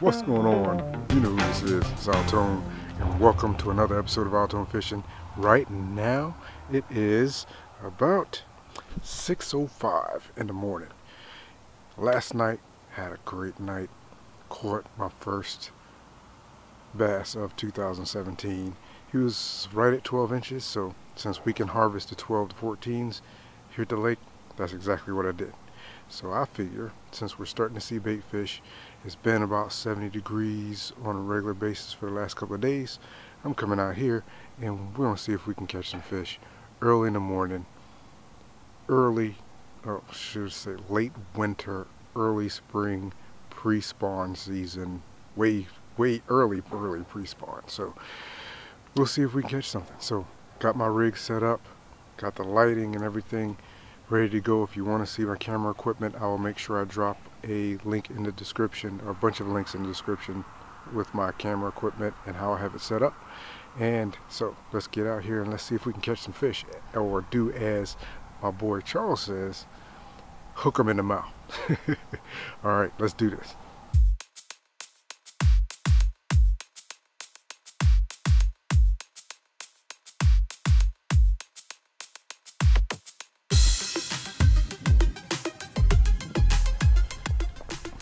What's going on? You know who this is. It's Al Tone, and welcome to another episode of Al Tone Fishing. Right now, it is about 6:05 in the morning. Last night, had a great night. Caught my first bass of 2017. He was right at 12 inches, so since we can harvest the 12 to 14s here at the lake, that's exactly what I did. So I figure, since we're starting to see bait fish, it's been about 70 degrees on a regular basis for the last couple of days. I'm coming out here and we're gonna see if we can catch some fish early in the morning, late winter, early spring, pre-spawn season, way early pre-spawn. So we'll see if we can catch something. So got my rig set up, got the lighting and everything ready to go. If you want to see my camera equipment, I will make sure I drop a link in the description, or a bunch of links in the description, with my camera equipment and how I have it set up. And so let's get out here and let's see if we can catch some fish, or do as my boy Charles says, hook them in the mouth. All right, let's do this.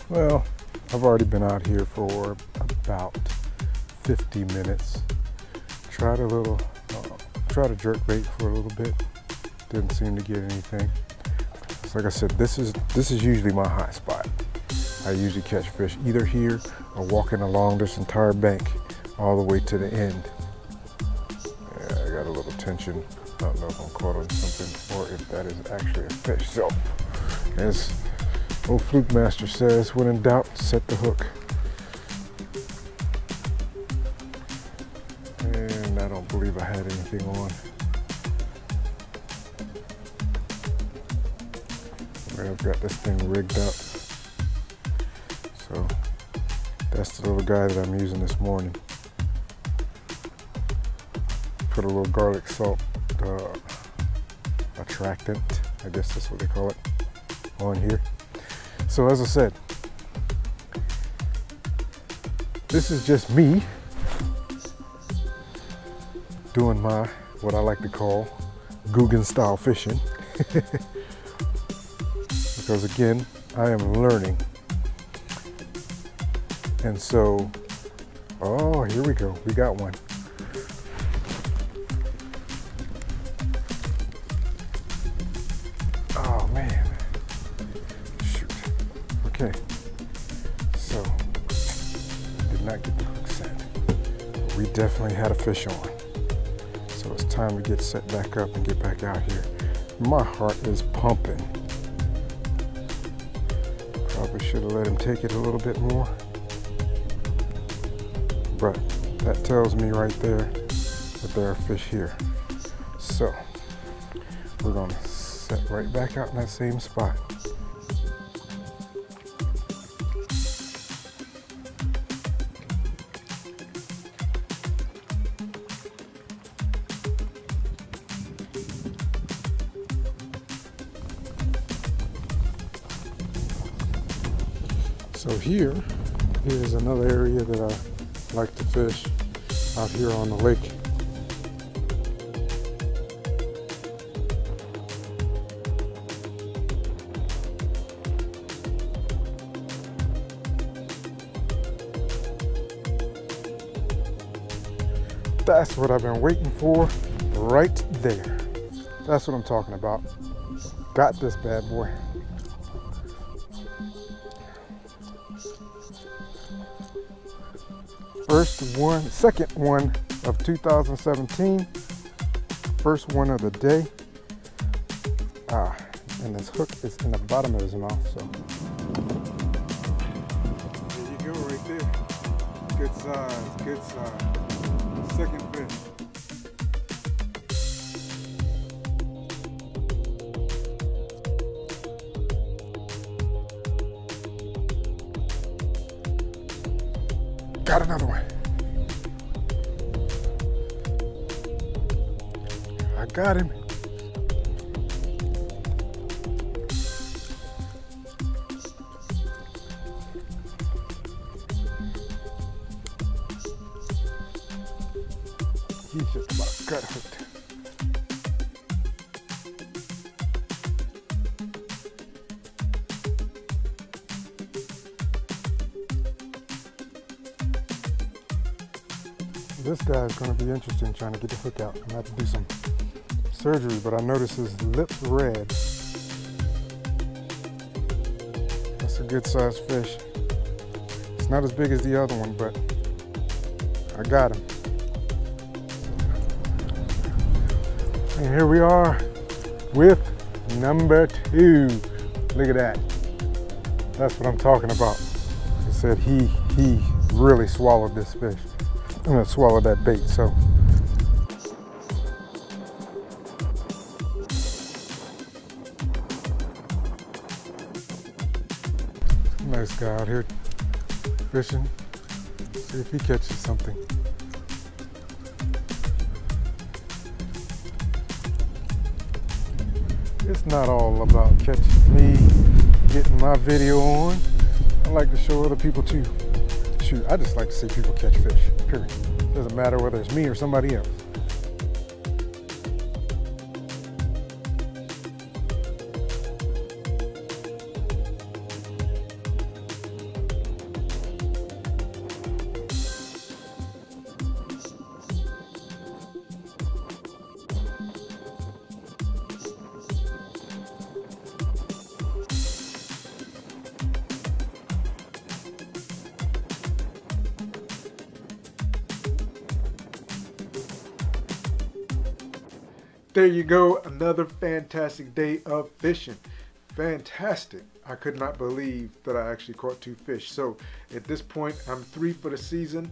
Well, I've already been out here for about 50 minutes. Tried a little, tried a jerkbait for a little bit. Didn't seem to get anything. So like I said, this is usually my hot spot. I usually catch fish either here or walking along this entire bank all the way to the end. Yeah, I got a little tension. I don't know if I'm caught on something or if that is actually a fish. So, as old Fluke Master says, when in doubt, set the hook. And I don't believe I had anything on. I've got this thing rigged up. So that's the little guy that I'm using this morning. Put a little garlic salt attractant, I guess that's what they call it, on here. So as I said, this is just me doing my, what I like to call, Googan style fishing. Because again, I am learning. And so, oh, here we go, we got one. Definitely had a fish on. So it's time to get set back up and get back out here. My heart is pumping. Probably should have let him take it a little bit more. But that tells me right there that there are fish here. So we're gonna set right back out in that same spot. So here is another area that I like to fish out here on the lake. That's what I've been waiting for, right there. That's what I'm talking about. Got this bad boy. Second one of 2017, first one of the day. Ah, and this hook is in the bottom of his mouth, so. There you go, right there. Good size, good size. Second fish. Got another one. I got him. Jesus, what a good hook. This guy is going to be interesting trying to get the hook out. I'm going to have to do some surgery, but I noticed his lips red. That's a good sized fish. It's not as big as the other one, but I got him. And here we are with number two. Look at that. That's what I'm talking about. He said he really swallowed this fish. I'm gonna swallow that bait, so. Nice guy out here fishing. See if he catches something. It's not all about catching me, getting my video on. I like to show other people too. Shoot, I just like to see people catch fish, period. Doesn't matter whether it's me or somebody else. There you go, another fantastic day of fishing. Fantastic. I could not believe that I actually caught two fish. So at this point, I'm three for the season,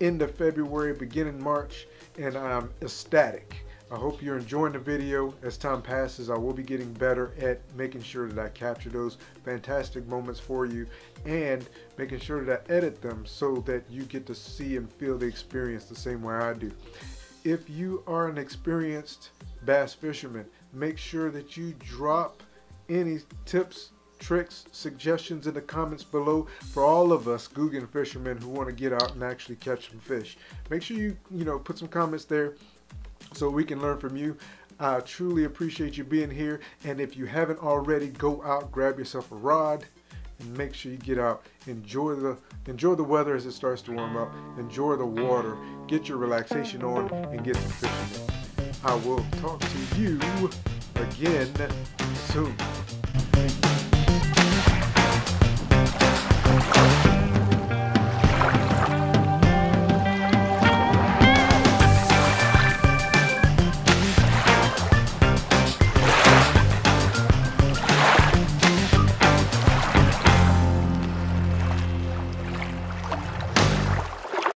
end of February, beginning March, and I'm ecstatic. I hope you're enjoying the video. As time passes, I will be getting better at making sure that I capture those fantastic moments for you and making sure that I edit them so that you get to see and feel the experience the same way I do. If you are an experienced bass fisherman, make sure that you drop any tips, tricks, suggestions in the comments below for all of us Googan fishermen who want to get out and actually catch some fish. Make sure you put some comments there so we can learn from you. I truly appreciate you being here, and if you haven't already, go out, grab yourself a rod, and make sure you get out, enjoy the weather as it starts to warm up, enjoy the water, get your relaxation on, and get some fishing on. I will talk to you again soon.